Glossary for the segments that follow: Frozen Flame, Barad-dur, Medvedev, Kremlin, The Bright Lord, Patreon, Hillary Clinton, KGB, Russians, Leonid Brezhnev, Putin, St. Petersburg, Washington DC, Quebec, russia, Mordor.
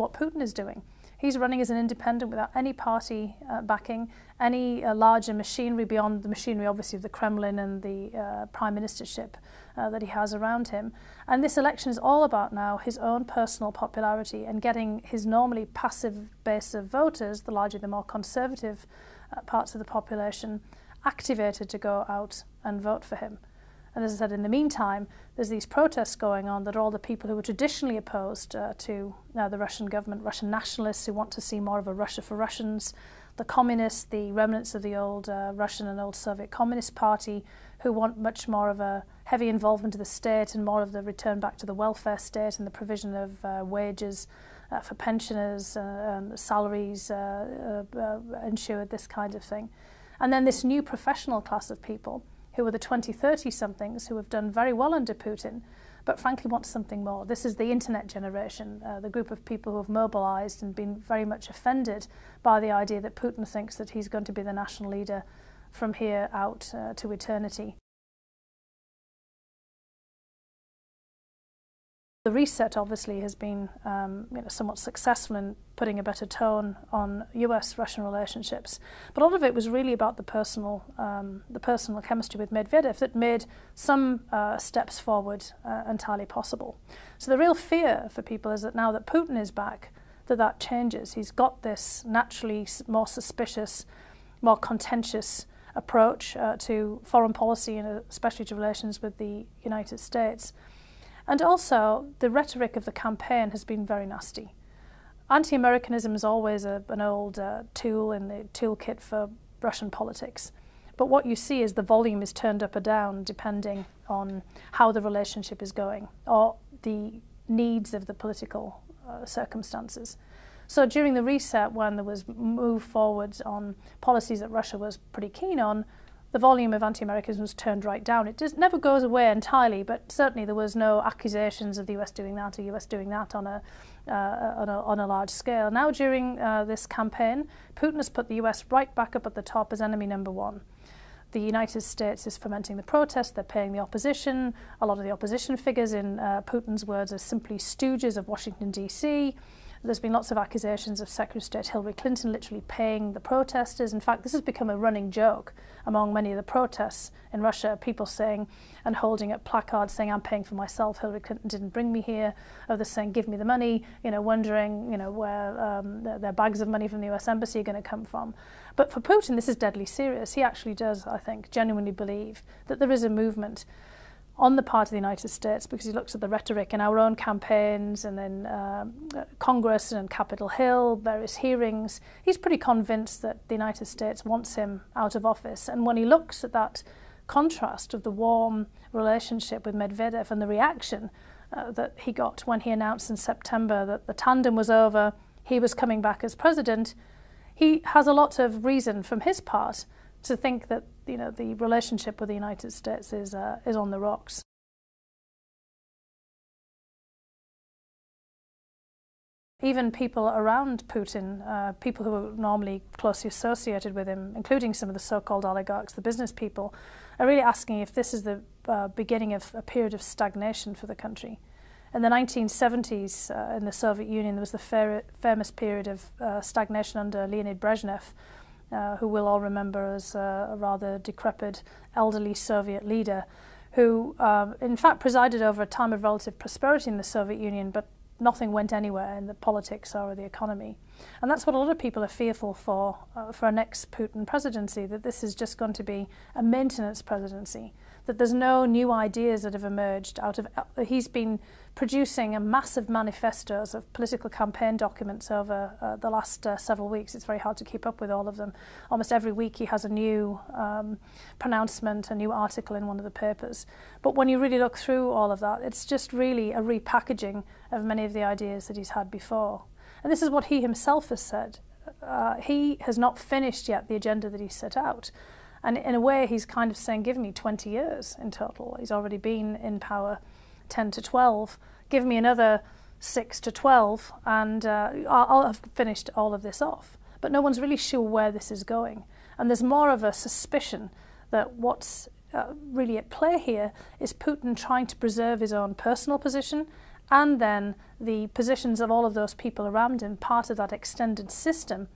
what Putin is doing. He's running as an independent without any party backing, any larger machinery beyond the machinery, obviously, of the Kremlin and the prime ministership that he has around him. And this election is all about now his own personal popularity and getting his normally passive base of voters, the larger, the more conservative parts of the population, activated to go out and vote for him. And as I said, in the meantime, there's these protests going on that are all the people who were traditionally opposed to the Russian government, Russian nationalists who want to see more of a Russia for Russians, the communists, the remnants of the old Russian and old Soviet Communist Party, who want much more of a heavy involvement of the state and more of the return back to the welfare state and the provision of wages for pensioners, salaries ensured, this kind of thing. And then this new professional class of people, who are the 20-30-somethings who have done very well under Putin, but frankly want something more. This is the internet generation, the group of people who have mobilized and been very much offended by the idea that Putin thinks that he's going to be the national leader from here out to eternity. The reset obviously has been somewhat successful in putting a better tone on US-Russian relationships, but a lot of it was really about the personal chemistry with Medvedev that made some steps forward entirely possible. So the real fear for people is that now that Putin is back, that changes. He's got this naturally more suspicious, more contentious approach to foreign policy and especially to relations with the United States. And also, the rhetoric of the campaign has been very nasty. Anti-Americanism is always an old tool in the toolkit for Russian politics. But what you see is the volume is turned up or down depending on how the relationship is going or the needs of the political circumstances. So during the reset, when there was move forwards on policies that Russia was pretty keen on, the volume of anti-Americanism was turned right down. It just never goes away entirely, but certainly there was no accusations of the US doing that or US doing that on a large scale. Now during this campaign, Putin has put the US right back up at the top as enemy number one. The United States is fomenting the protest, they're paying the opposition. A lot of the opposition figures, in Putin's words, are simply stooges of Washington DC. There's been lots of accusations of Secretary of State Hillary Clinton literally paying the protesters. In fact, this has become a running joke among many of the protests in Russia, people saying and holding up placards saying, "I'm paying for myself, Hillary Clinton didn't bring me here." Others saying, "Give me the money," wondering where their bags of money from the US Embassy are going to come from. But for Putin, this is deadly serious. He actually does, I think, genuinely believe that there is a movement on the part of the United States, because he looks at the rhetoric in our own campaigns and in Congress and in Capitol Hill, various hearings. He's pretty convinced that the United States wants him out of office. And when he looks at that contrast of the warm relationship with Medvedev and the reaction that he got when he announced in September that the tandem was over, he was coming back as president, he has a lot of reason from his part to think that the relationship with the United States is on the rocks. Even people around Putin, people who are normally closely associated with him, including some of the so-called oligarchs, the business people, are really asking if this is the beginning of a period of stagnation for the country. In the 1970s, in the Soviet Union, there was the famous period of stagnation under Leonid Brezhnev, who we'll all remember as a rather decrepit, elderly Soviet leader, who in fact presided over a time of relative prosperity in the Soviet Union, but nothing went anywhere in the politics or the economy. And that's what a lot of people are fearful for a next Putin presidency, that this is just going to be a maintenance presidency, that there's no new ideas that have emerged out of... He's been producing a massive manifestos of political campaign documents over the last several weeks. It's very hard to keep up with all of them. Almost every week he has a new pronouncement, a new article in one of the papers. But when you really look through all of that, it's just really a repackaging of many of the ideas that he's had before. And this is what he himself has said. He has not finished yet the agenda that he set out. And in a way, he's kind of saying, give me 20 years in total. He's already been in power 10 to 12. Give me another 6 to 12 and I'll have finished all of this off. But no one's really sure where this is going. And there's more of a suspicion that what's really at play here is Putin trying to preserve his own personal position and then the positions of all of those people around him, part of that extended system,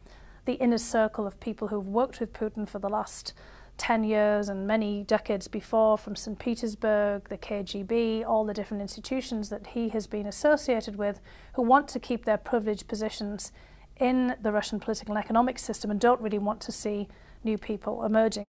the inner circle of people who've worked with Putin for the last 10 years and many decades before, from St. Petersburg, the KGB, all the different institutions that he has been associated with, who want to keep their privileged positions in the Russian political and economic system and don't really want to see new people emerging.